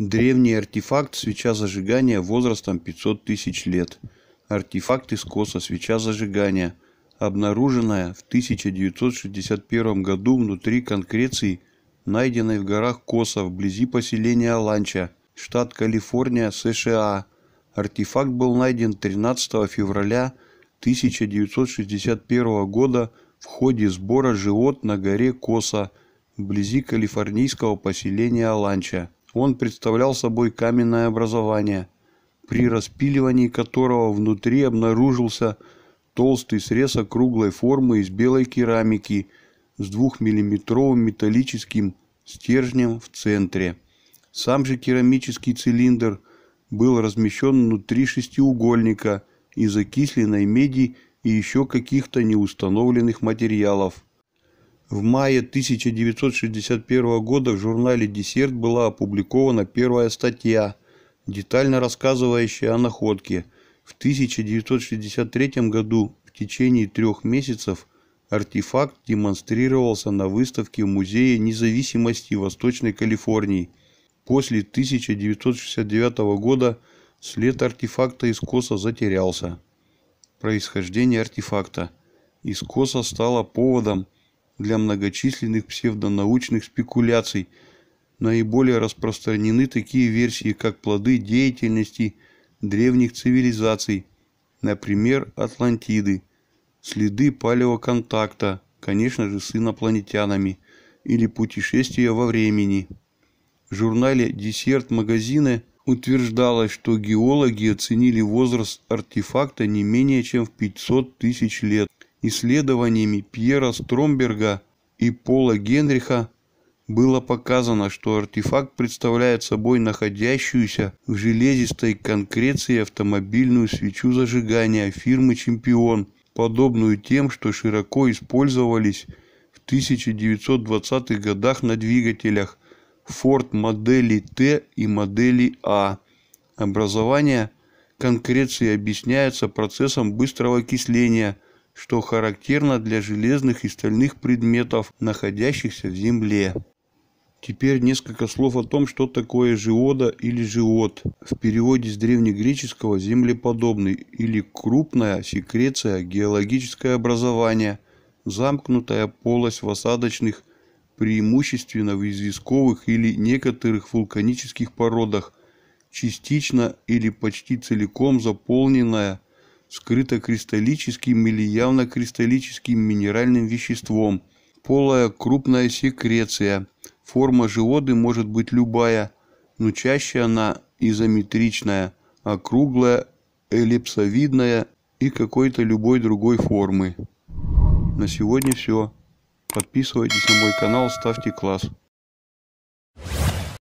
Древний артефакт свеча зажигания возрастом 500 тысяч лет. Артефакт из Косо свеча зажигания, обнаруженная в 1961 году внутри конкреций, найденной в горах Косо вблизи поселения Оланча, штат Калифорния, США. Артефакт был найден 13 февраля 1961 года в ходе сбора живот на горе Косо, вблизи калифорнийского поселения Оланча. Он представлял собой каменное образование, при распиливании которого внутри обнаружился толстый срез округлой формы из белой керамики с 2-миллиметровым металлическим стержнем в центре. Сам же керамический цилиндр был размещен внутри шестиугольника из окисленной меди и еще каких-то неустановленных материалов. В мае 1961 года в журнале «Десерт» была опубликована первая статья, детально рассказывающая о находке. В 1963 году в течение 3 месяцев артефакт демонстрировался на выставке в Музее независимости Восточной Калифорнии. После 1969 года след артефакта из Косо затерялся. Происхождение артефакта из Косо стало поводом для многочисленных псевдонаучных спекуляций. Наиболее распространены такие версии, как плоды деятельности древних цивилизаций, например, Атлантиды, следы палеоконтакта, конечно же, с инопланетянами, или путешествия во времени. В журнале «Десерт» магазина утверждалось, что геологи оценили возраст артефакта не менее чем в 500 тысяч лет. Исследованиями Пьера Стромберга и Пола Генриха было показано, что артефакт представляет собой находящуюся в железистой конкреции автомобильную свечу зажигания фирмы «Чемпион», подобную тем, что широко использовались в 1920-х годах на двигателях Ford модели Т и модели А. Образование конкреции объясняется процессом быстрого окисления, что характерно для железных и стальных предметов, находящихся в земле. Теперь несколько слов о том, что такое жиода или жиот. В переводе с древнегреческого «землеподобный» или «крупная секреция, геологическое образование, замкнутая полость в осадочных, преимущественно в известковых или некоторых вулканических породах, частично или почти целиком заполненная скрыто-кристаллическим или явно-кристаллическим минеральным веществом, полая крупная секреция. Форма жиоды может быть любая, но чаще она изометричная, округлая, эллипсовидная и какой-то любой другой формы. На сегодня все. Подписывайтесь на мой канал, ставьте класс.